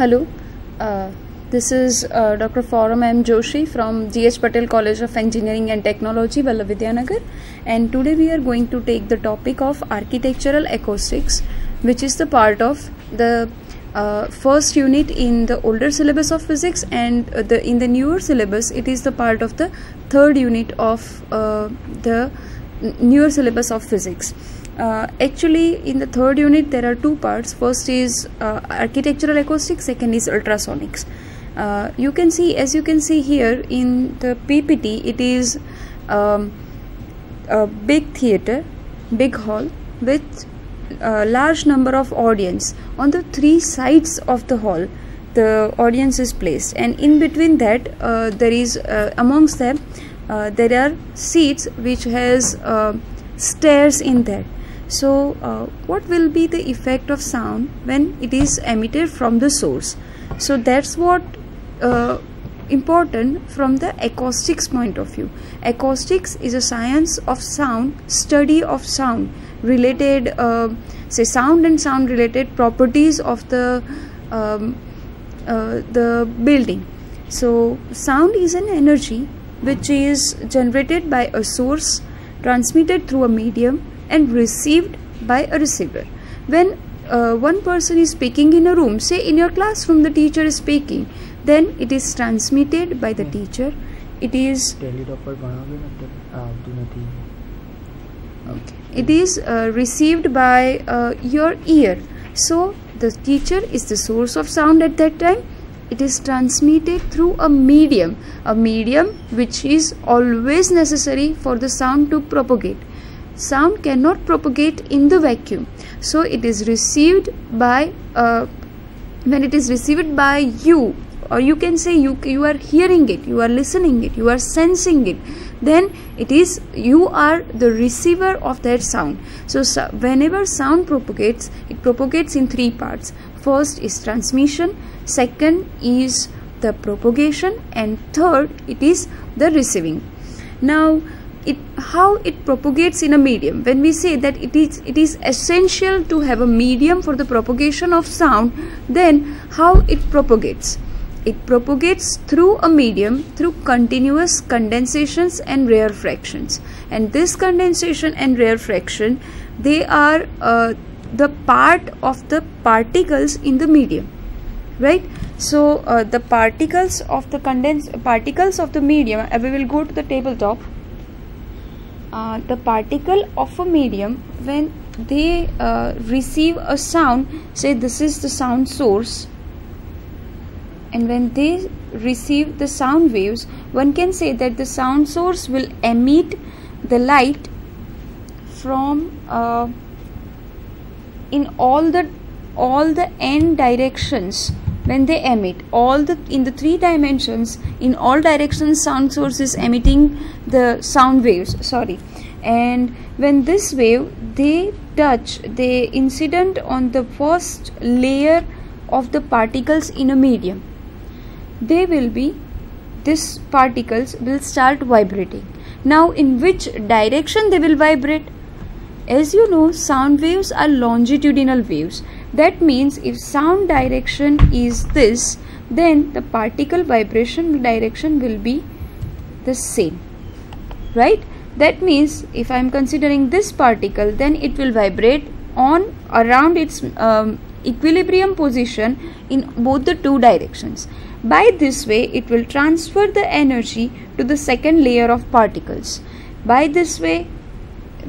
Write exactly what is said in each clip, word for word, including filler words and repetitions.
Hello, uh, this is uh, Doctor Foram M. Joshi from G H Patel College of Engineering and Technology, Vallabh Vidyanagar, and today we are going to take the topic of Architectural Acoustics, which is the part of the uh, first unit in the older syllabus of physics, and uh, the in the newer syllabus it is the part of the third unit of uh, the newer syllabus of physics. Uh, actually, in the third unit there are two parts. First is uh, architectural acoustics, second is ultrasonics. Uh, you can see, as you can see here in the P P T, it is um, a big theater, big hall with a large number of audience. On the three sides of the hall the audience is placed, and in between that uh, there is uh, amongst them uh, there are seats which has uh, stairs in that. So uh, what will be the effect of sound when it is emitted from the source? So that's what uh, important from the acoustics point of view. Acoustics is a science of sound, study of sound related, uh, say sound and sound related properties of the um, uh, the building. So sound is an energy which is generated by a source, transmitted through a medium, and received by a receiver. When uh, one person is speaking in a room, say in your classroom the teacher is speaking, then it is transmitted by the teacher. It is okay. It is uh, received by uh, your ear. So the teacher is the source of sound at that time. It is transmitted through a medium, a medium which is always necessary for the sound to propagate. Sound cannot propagate in the vacuum. So it is received by, uh, when it is received by you, or you can say you, you are hearing it, you are listening it, you are sensing it, then it is, you are the receiver of that sound. So, so whenever sound propagates, it propagates in three parts. First is transmission, second is the propagation, and third it is the receiving. Now it how it propagates in a medium. When we say that it is it is essential to have a medium for the propagation of sound, then how it propagates? It propagates through a medium through continuous condensations and rarefactions, and this condensation and rarefaction, they are uh, the part of the particles in the medium, right? So uh, the particles of the condensed particles of the medium, uh, we will go to the tabletop. Uh, the particle of a medium, when they uh, receive a sound, say this is the sound source, and when they receive the sound waves, one can say that the sound source will emit the light from uh, in all the all the n directions. When they emit all the in the three dimensions, in all directions sound source is emitting the sound waves, sorry and when this wave they touch, they incident on the first layer of the particles in a medium, they will be these particles will start vibrating. Now in which direction they will vibrate? As you know, sound waves are longitudinal waves. That means if sound direction is this, then the particle vibration direction will be the same, right? That means if I am considering this particle, then it will vibrate on around its um, equilibrium position in both the two directions. By this way it will transfer the energy to the second layer of particles. By this way,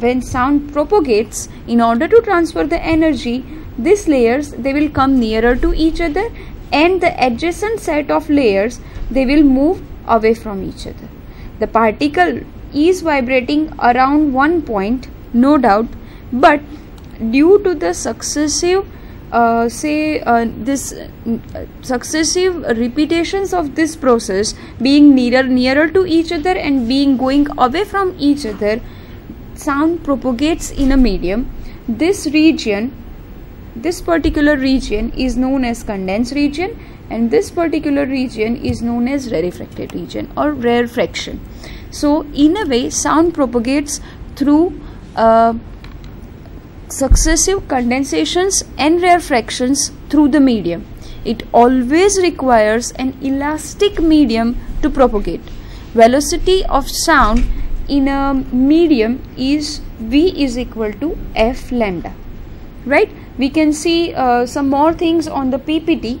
when sound propagates, in order to transfer the energy, these layers, they will come nearer to each other, and the adjacent set of layers, they will move away from each other. The particle is vibrating around one point, no doubt, but due to the successive uh, say uh, this uh, successive repetitions of this process, being nearer nearer to each other and being going away from each other, sound propagates in a medium. This region, this particular region is known as condensed region, and this particular region is known as rarefacted region or rarefaction. So in a way sound propagates through uh, successive condensations and rarefactions through the medium. It always requires an elastic medium to propagate. Velocity of sound in a medium is V is equal to F lambda, right? We can see uh, some more things on the P P T.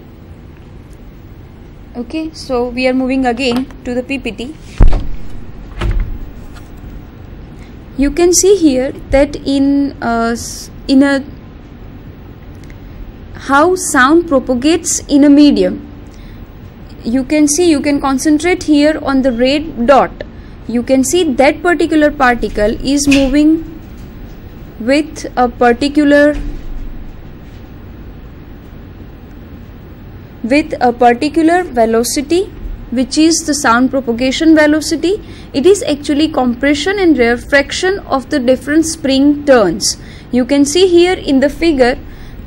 Okay, so we are moving again to the P P T. You can see here that in uh, in a how sound propagates in a medium. You can see, you can concentrate here on the red dot. You can see that particular particle is moving with a particular with a particular velocity, which is the sound propagation velocity. It is actually compression and refraction of the different spring turns. You can see here in the figure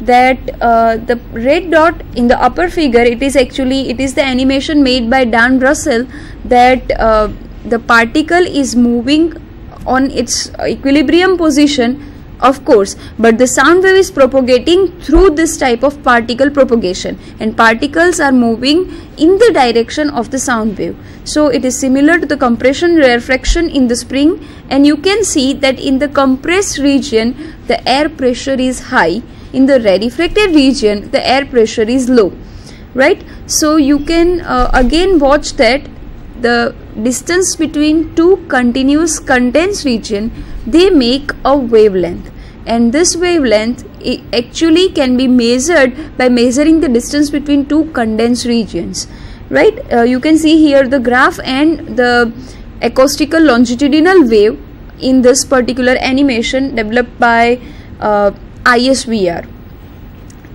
that uh, the red dot in the upper figure, it is actually, it is the animation made by Dan Russell, that uh, the particle is moving on its equilibrium position, of course, but the sound wave is propagating through this type of particle propagation, and particles are moving in the direction of the sound wave. So it is similar to the compression refraction in the spring, and you can see that in the compressed region the air pressure is high, in the refracted region the air pressure is low, right? So you can uh, again watch that the distance between two continuous condensed region, they make a wavelength, and this wavelength actually can be measured by measuring the distance between two condensed regions, right? Uh, you can see here the graph and the acoustical longitudinal wave in this particular animation developed by uh, I S V R.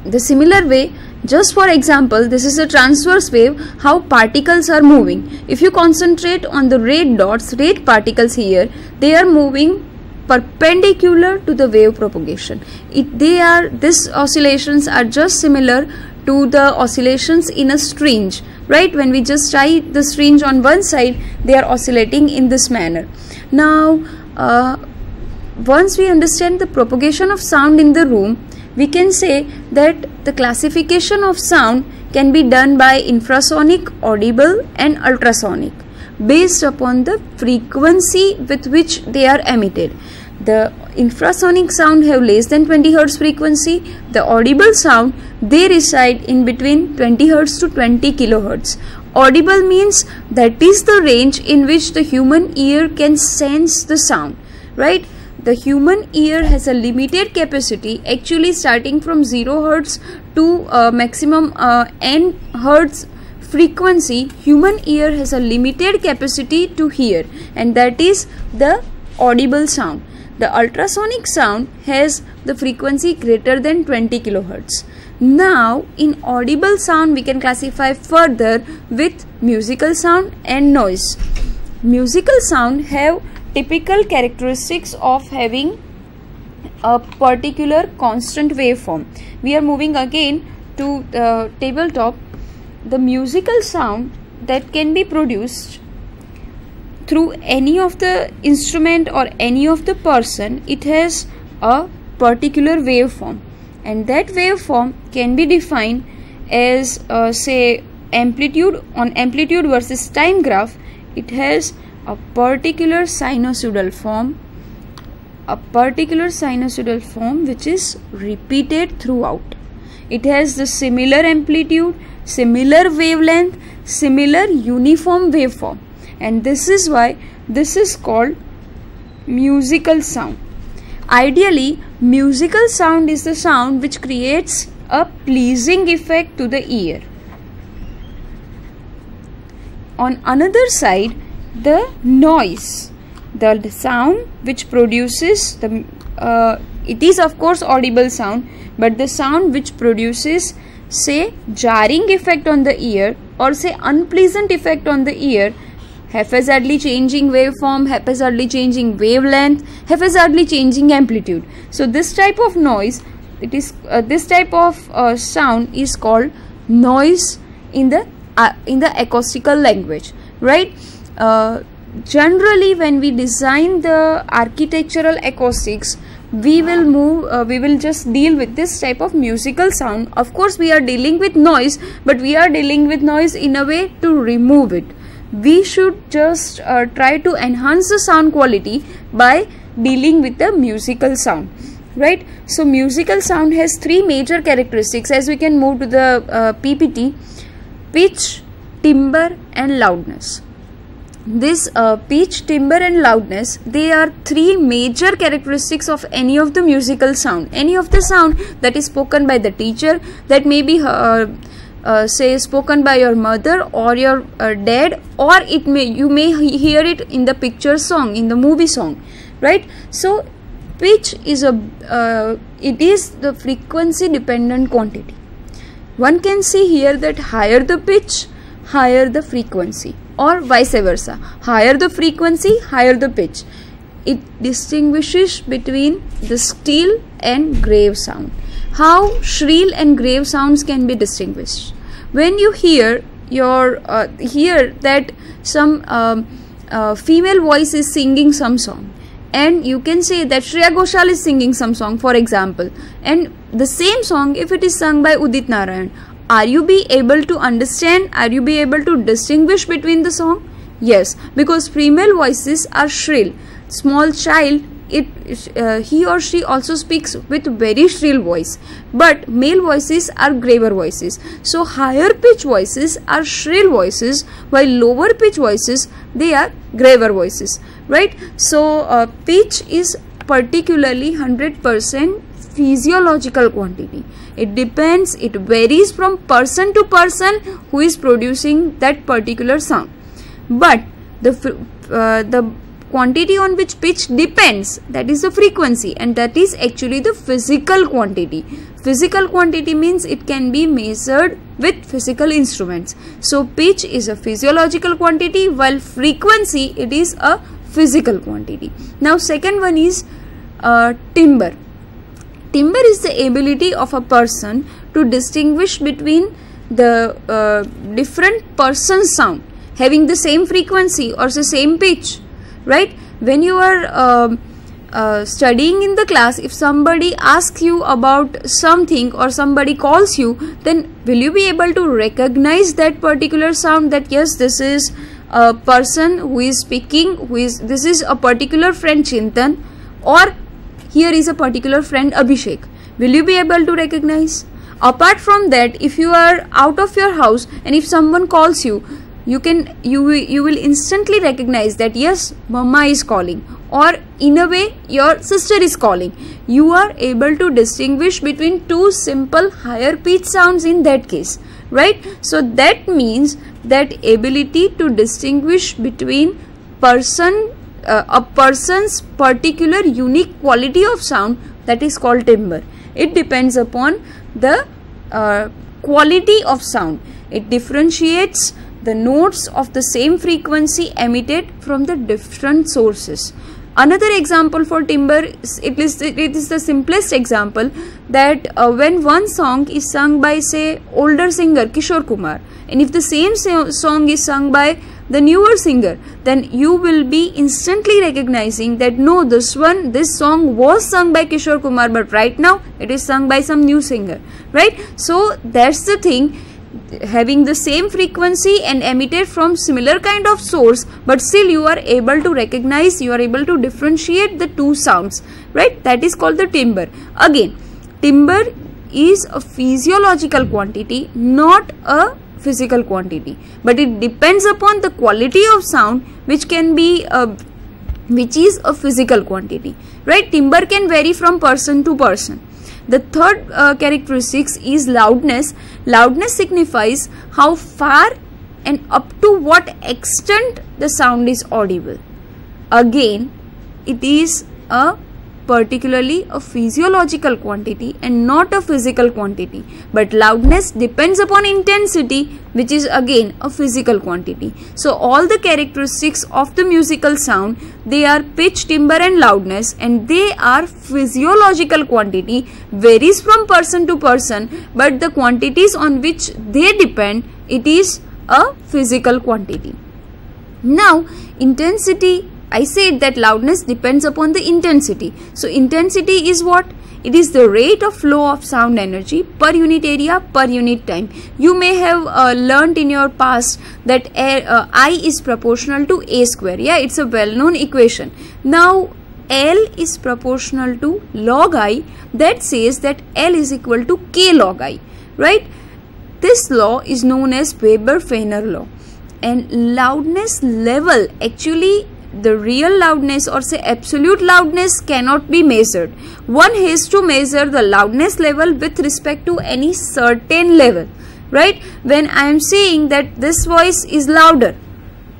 The similar way, just for example, this is a transverse wave, how particles are moving. If you concentrate on the red dots, red particles here, they are moving perpendicular to the wave propagation. It, they are, these oscillations are just similar to the oscillations in a string, right? When we just tie the string on one side, they are oscillating in this manner. Now, uh, once we understand the propagation of sound in the room, we can say that the classification of sound can be done by infrasonic, audible and ultrasonic based upon the frequency with which they are emitted. The infrasonic sound have less than twenty hertz frequency. The audible sound, they reside in between twenty hertz to twenty kilohertz. Audible means that is the range in which the human ear can sense the sound, right? The human ear has a limited capacity, actually starting from zero hertz to uh, maximum uh, n hertz frequency. Human ear has a limited capacity to hear, and that is the audible sound. The ultrasonic sound has the frequency greater than twenty kilohertz. Now, in audible sound we can classify further with musical sound and noise. Musical sound have typical characteristics of having a particular constant waveform. We are moving again to the tabletop. The musical sound that can be produced through any of the instrument or any of the person, it has a particular waveform, and that waveform can be defined as uh, say amplitude. On amplitude versus time graph, it has a particular sinusoidal form, a particular sinusoidal form which is repeated throughout. It has the similar amplitude, similar wavelength, similar uniform waveform, and this is why this is called musical sound. Ideally, musical sound is the sound which creates a pleasing effect to the ear. On another side, the noise, the sound which produces the uh, it is of course audible sound, but the sound which produces say jarring effect on the ear, or say unpleasant effect on the ear, haphazardly changing waveform, haphazardly changing wavelength, haphazardly changing amplitude. So this type of noise, it is uh, this type of uh, sound is called noise in the uh, in the acoustical language, right? Uh, generally, when we design the architectural acoustics, we will move uh, we will just deal with this type of musical sound. Of course we are dealing with noise, but we are dealing with noise in a way to remove it. We should just uh, try to enhance the sound quality by dealing with the musical sound, right? So musical sound has three major characteristics, as we can move to the uh, P P T: pitch, timbre and loudness. This uh, pitch, timbre and loudness, they are three major characteristics of any of the musical sound, any of the sound that is spoken by the teacher, that may be uh, uh, say spoken by your mother or your uh, dad, or it may you may hear it in the picture song, in the movie song, right? So pitch is a uh, it is the frequency dependent quantity. One can see here that higher the pitch, higher the frequency, or vice versa, higher the frequency, higher the pitch. It distinguishes between the shrill and grave sound. How shrill and grave sounds can be distinguished? When you hear your uh, hear that some um, uh, female voice is singing some song, and you can say that Shriya Ghoshal is singing some song, for example, and the same song if it is sung by Udit Narayan, are you be able to understand, are you be able to distinguish between the song? Yes, because female voices are shrill. Small child, it uh, he or she also speaks with very shrill voice, but male voices are graver voices. So higher pitch voices are shrill voices, while lower pitch voices, they are graver voices, right? So uh, pitch is particularly one hundred percent physiological quantity. It depends, it varies from person to person who is producing that particular sound. But the uh, the quantity on which pitch depends, that is the frequency, and that is actually the physical quantity. Physical quantity means it can be measured with physical instruments. So pitch is a physiological quantity, while frequency, it is a physical quantity. Now second one is uh, timbre. Timbre is the ability of a person to distinguish between the uh, different person sound having the same frequency or the same pitch, right? When you are uh, uh, studying in the class, if somebody asks you about something or somebody calls you, then will you be able to recognize that particular sound, that yes, this is a person who is speaking, who is this is a particular friend Chintan, or here is a particular friend Abhishek? Will you be able to recognize? Apart from that, if you are out of your house and if someone calls you, you can you you will instantly recognize that yes, mama is calling, or in a way your sister is calling. You are able to distinguish between two simple higher pitch sounds in that case, right? So that means that ability to distinguish between person Uh, a person's particular unique quality of sound, that is called timbre. It depends upon the uh, quality of sound. It differentiates the notes of the same frequency emitted from the different sources. Another example for timbre, it is, it is the simplest example, that uh, when one song is sung by, say, older singer Kishore Kumar, and if the same song is sung by the newer singer, then you will be instantly recognizing that no, this one, this song was sung by Kishore Kumar, but right now it is sung by some new singer, right? So that's the thing, having the same frequency and emitted from similar kind of source, but still you are able to recognize, you are able to differentiate the two sounds, right? That is called the timbre. Again, timbre is a physiological quantity, not a physical quantity, but it depends upon the quality of sound, which can be a, which is a physical quantity, right? Timbre can vary from person to person. The third uh, characteristics is loudness. Loudness signifies how far and up to what extent the sound is audible. Again, it is a particularly a physiological quantity and not a physical quantity, but loudness depends upon intensity, which is again a physical quantity. So all the characteristics of the musical sound, they are pitch, timbre and loudness, and they are physiological quantity, varies from person to person, but the quantities on which they depend, it is a physical quantity. Now intensity I said that loudness depends upon the intensity. So intensity is what? It is the rate of flow of sound energy per unit area per unit time. You may have uh, learnt in your past that air, uh, I is proportional to A square. Yeah, it's a well-known equation. Now L is proportional to log I, that says that L is equal to K log I, right? This law is known as Weber-Fechner law. And loudness level, actually the real loudness or say absolute loudness cannot be measured. One has to measure the loudness level with respect to any certain level, right? When I am saying that this voice is louder,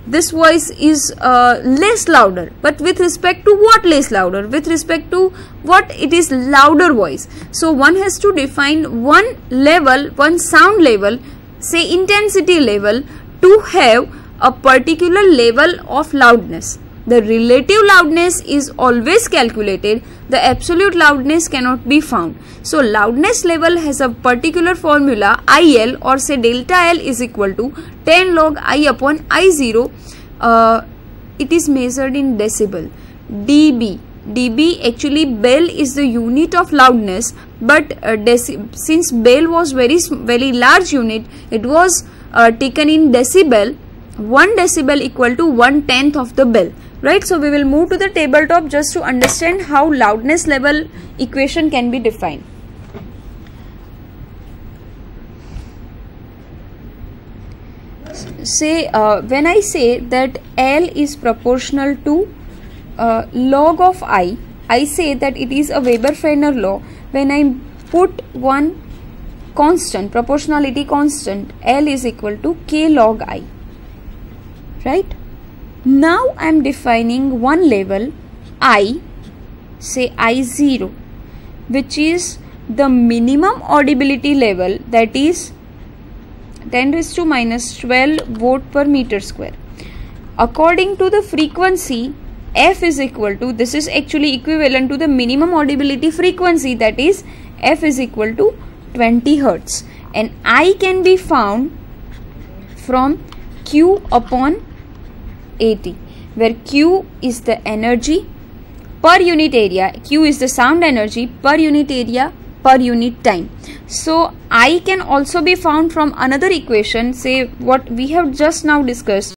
this voice is uh, less louder, but with respect to what less louder? With respect to what it is louder voice. So one has to define one level, one sound level, say intensity level, to have a particular level of loudness. The relative loudness is always calculated. The absolute loudness cannot be found. So loudness level has a particular formula, I L, or say delta L is equal to ten log I upon I zero. Uh, it is measured in decibel. dB. dB, actually bell is the unit of loudness, but uh, deci since bell was very, very large unit, it was uh, taken in decibel. one decibel equal to one tenth of the bell, right? So we will move to the tabletop just to understand how loudness level equation can be defined. Say uh, when I say that L is proportional to uh, log of I, I say that it is a Weber-Fechner law. When I put one constant, proportionality constant, L is equal to K log I. Right? Now I am defining one level I, say I zero, which is the minimum audibility level, that is ten raised to minus twelve volt per meter square. According to the frequency, F is equal to, this is actually equivalent to the minimum audibility frequency, that is F is equal to twenty hertz, and I can be found from Q upon eighty, where Q is the energy per unit area, Q is the sound energy per unit area per unit time. So I can also be found from another equation, say what we have just now discussed.